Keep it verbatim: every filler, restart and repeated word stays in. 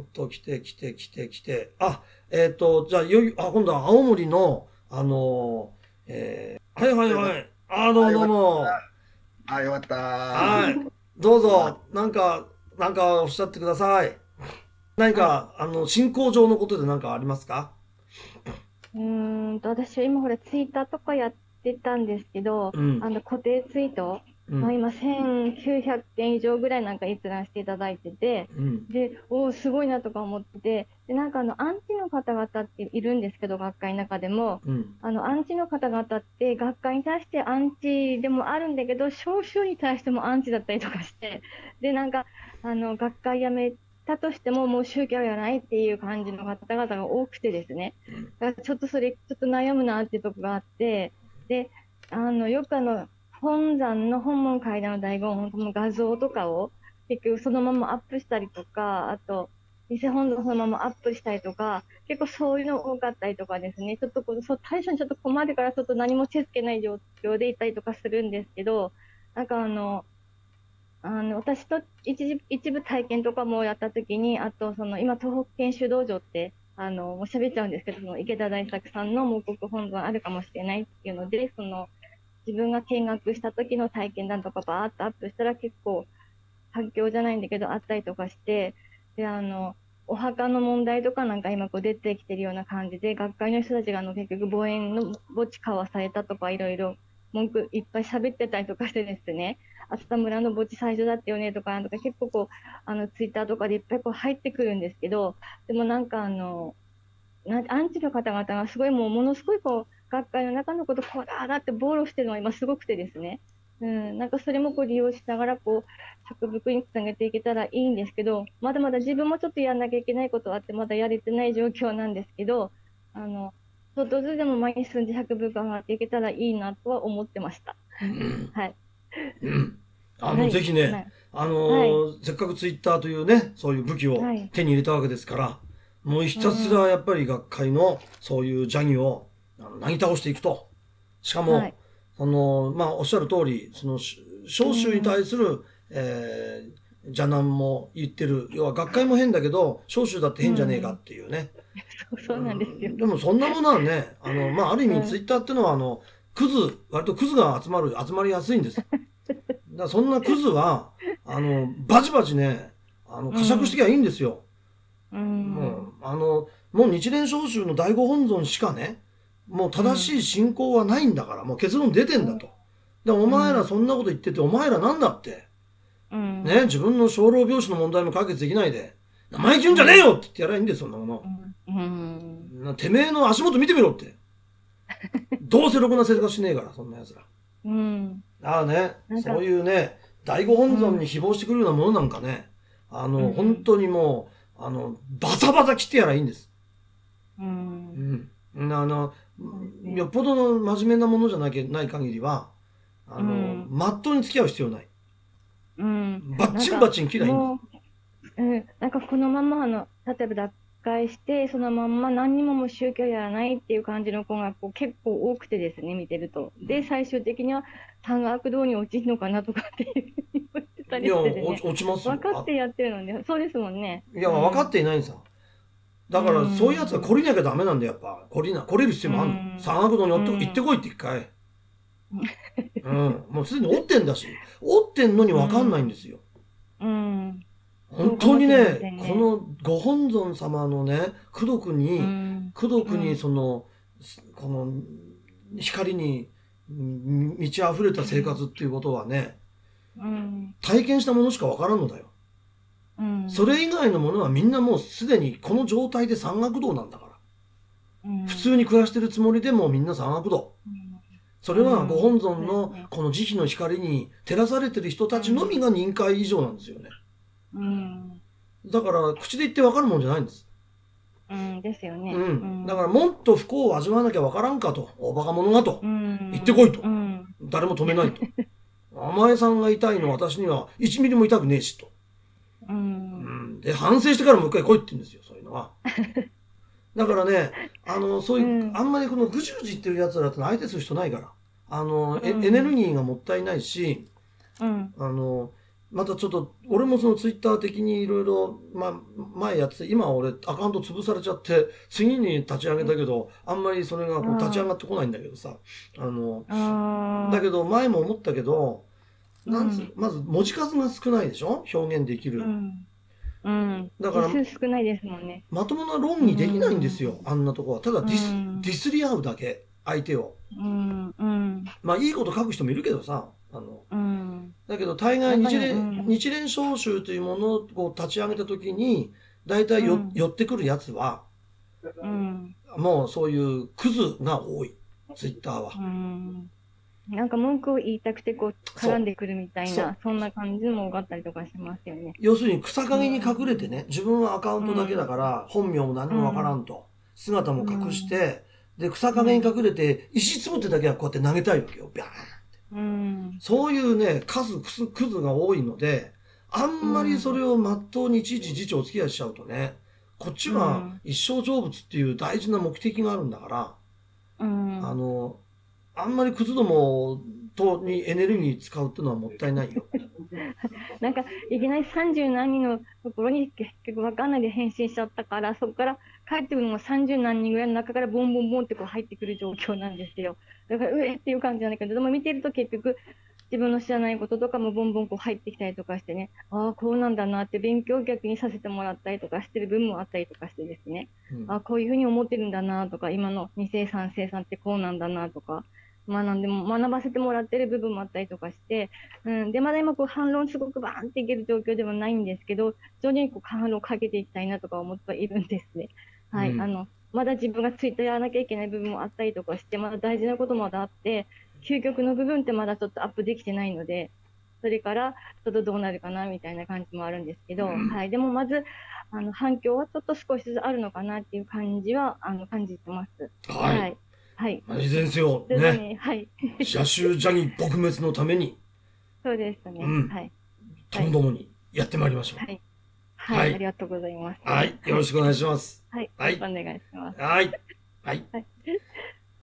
んと来て来て来て来て、あ、えっ、ー、と、じゃあ、よい、あ、今度は青森の、あのー、えー、はいはいはい、あ、どうもどうも、あ、よかったー。はい、どうぞ、なんか、なんかおっしゃってください。何か、あの、進行上のことで何かありますか？うーんと、私は今ほら、ツイッターとかやってたんですけど、うん、あの、固定ツイート、うん、まあ今、せんきゅうひゃくけん以上ぐらいなんか閲覧していただいてて、うん、で、おお、すごいなとか思ってて、で、なんかあの、アンチの方々っているんですけど、学会の中でも、うん、あの、アンチの方々って、学会に対してアンチでもあるんだけど、少数に対してもアンチだったりとかして、で、なんか、あの、学会やめて、だとしてももう宗教やないっていう感じの方々が多くてですね、だからちょっとそれちょっと悩むなっていうとこがあって、で、あのよくあの本山の本門会談の大言の画像とかを結局そのままアップしたりとか、あと偽本尊そのままアップしたりとか、結構そういうの多かったりとかですね、ちょっとこう対処にちょっと困るから、ちょっと何も手つけない状況でいたりとかするんですけど、なんかあのあの私と一, 一部体験とかもやったときに、あとその今、東北研修道場って、あのもう喋っちゃうんですけど、その池田大作さんの盲国本尊あるかもしれないっていうので、その自分が見学した時の体験談とか、ばーっとアップしたら、結構、反響じゃないんだけど、あったりとかして、で、あのお墓の問題とかなんか、今、出てきてるような感じで、学会の人たちがあの結局、墓園の墓地買わされたとか、いろいろ文句いっぱい喋ってたりとかしてですね。熱田村の墓地最初だったよねとか、なんとか結構こう、あの、ツイッターとかでいっぱいこう入ってくるんですけど、でもなんかあの、なんアンチの方々がすごいもう、ものすごいこう、学会の中のこと、こうだーだって暴露してるのが今すごくてですね。うん、なんかそれもこう利用しながら、こう、着服につなげていけたらいいんですけど、まだまだ自分もちょっとやんなきゃいけないことはあって、まだやれてない状況なんですけど、あの、ちょっとずつでも前に進んで着服が上がっていけたらいいなとは思ってました。はい。うん、あの、はい、ぜひね、はい、あのーはい、せっかくツイッターというね、そういう武器を手に入れたわけですから、はい、もうひたすらやっぱり学会のそういう邪気をなぎ倒していくと。しかも、はい、あのー、まあ、おっしゃる通り、その、召集に対する、うん、えー、邪難も言ってる。要は学会も変だけど、召集だって変じゃねえかっていうね。うん、そうなんですよ、うん。でもそんなものはね、あの、まあ、ある意味ツイッターってのは、あの、クズ、割とクズが集まる、集まりやすいんです。だからそんなクズは、あの、バチバチね、あの、呵責してきゃいいんですよ。うん。もう、あの、もう日蓮召集の第五本尊しかね、もう正しい信仰はないんだから、もう結論出てんだと。で、お前らそんなこと言ってて、お前らなんだって。うん、ね、自分の生老病死の問題も解決できないで、生意気言うんじゃねえよって言ってやらいいんですよ、そんなもの。うんうん、てめえの足元見てみろって。どうせろくな生活しねえから、そんな奴ら。うん。ああね、そういうね、第五本尊に誹謗してくるようなものなんかね、うん、あの、本当にもう、あの、バサバサ切ってやらいいんです。うん。うん。あの、よっぽどの真面目なものじゃなきゃない限りは、あの、まっとうに付き合う必要ない。うん。バッチンバッチン切りゃいいんです。うん。なんかこのまま、あの、例えばだ返してそのまんま何にももう宗教やらないっていう感じの子がこう結構多くてですね、見てると、で最終的には単学堂に落ちるのかなとかっていうふうに言ってたりして、ね、いや落ちますよ。分かってやってるので、そうですもんね。いや、分かっていないんさ。だからそういうやつは懲りなきゃダメなんだよ、やっぱ懲りな懲れる必要もあるの。単学堂にって行ってこいって一回。うん、もうすでに折ってんだし、折ってんのに分かんないんですよ。うん。本当にね、このご本尊様のね、功徳に、功徳にその、この光に満ち溢れた生活っていうことはね、体験したものしかわからんのだよ。それ以外のものはみんなもうすでにこの状態で山岳道なんだから。普通に暮らしてるつもりでもみんな山岳道。それはご本尊のこの慈悲の光に照らされてる人たちのみが忍界以上なんですよね。うん、だから口で言って分かるもんじゃないんです。うんですよね。うん、だからもっと不幸を味わわなきゃ分からんかと、おバカ者がと、うん、言ってこいと、うん、誰も止めないと。甘えさんが痛いの私にはいちミリも痛くねえしと。うんうん、で反省してからもう一回来いって言うんですよ、そういうのは。だからね、あのそういう、うん、あんまりこのぐじゅぐじ言ってるやつらって相手する人ないから、あの、うん、エネルギーがもったいないし、うん、あの。またちょっと、俺もそのツイッター的にいろいろ、まあ、前やってて、今は俺、アカウント潰されちゃって、次に立ち上げたけど、あんまりそれがこう立ち上がってこないんだけどさ、あの、あだけど、前も思ったけど、なんつうまず文字数が少ないでしょ、表現できる。うん。うん。だから、数少ないですもんね。まともな論議できないんですよ、あんなとこは。ただディス、うんディスり合うだけ、相手を。うん。うん。まあ、いいこと書く人もいるけどさ、あの、うん、だけど大概日蓮、うん、日蓮召集というものをこう立ち上げた時に大体よ、うん、寄ってくるやつは、うん、もうそういうクズが多いツイッターは、うん、なんか文句を言いたくてこう絡んでくるみたいな そ, そんな感じもあったりとかしますよね。要するに草陰に隠れてね、自分はアカウントだけだから本名も何もわからんと姿も隠して、うん、で草陰に隠れて石つぶってだけはこうやって投げたいわけよ、ビャーン。うん、そういうね、数、クズが多いので、あんまりそれをまっとうにいちいち自重お付き合いしちゃうとね、こっちは一生成仏っていう大事な目的があるんだから、うん、あの、あんまりクズどもとにエネルギー使うっていうのはもったいないよ。なんか、いきなりさんじゅうなんにんのところに結局わかんないで返信しちゃったから、そこから帰ってくるのもさんじゅうなんにんぐらいの中からボンボンボンってこう入ってくる状況なんですよ。だから、うえっていう感じなんだけど、でも見てると結局、自分の知らないこととかもボンボンこう入ってきたりとかしてね、ああ、こうなんだなって勉強逆にさせてもらったりとかしてる部分もあったりとかしてですね、うん、ああ、こういうふうに思ってるんだなとか、今のに世さん世さんってこうなんだなとか、まあなんでも学ばせてもらってる部分もあったりとかして、うん、で、まだ今こう反論すごくバーンっていける状況ではないんですけど、徐々にこう反論をかけていきたいなとか思っているんですね。はい、うん、あの、まだ自分がツイッターやらなきゃいけない部分もあったりとかして、まだ大事なこともまだあって、究極の部分ってまだちょっとアップできてないので、それからちょっとどうなるかなみたいな感じもあるんですけど、うん、はい、でもまずあの反響はちょっと少しずつあるのかなっていう感じはあの感じてます。はい。はいはい。いずれにせよ、ね。はい。社衆ジャニ撲滅のために。そうですね。うん。はい。ともどもにやってまいりましょう。はい。はい。ありがとうございます。はい。よろしくお願いします。はい。お願いします。はい。はい。